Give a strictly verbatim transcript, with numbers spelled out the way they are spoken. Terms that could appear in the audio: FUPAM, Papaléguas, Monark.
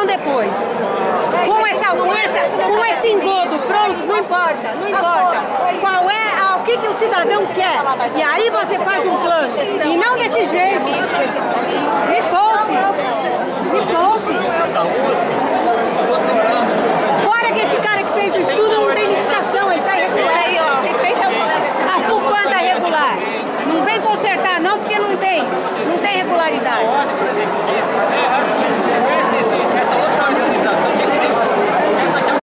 não depois. Com essa doença, com esse engodo, pronto, não importa, não importa. Qual é a, o que, que o cidadão quer? E aí você faz um plano. E não desse jeito. Me poupe. Me poupe. Fora que esse cara que fez o estudo não tem licitação, ele está irregular. A FUPAM está regular. Não vem consertar não, porque não tem. Não tem regularidade. Essa outra organização que tem que fazer.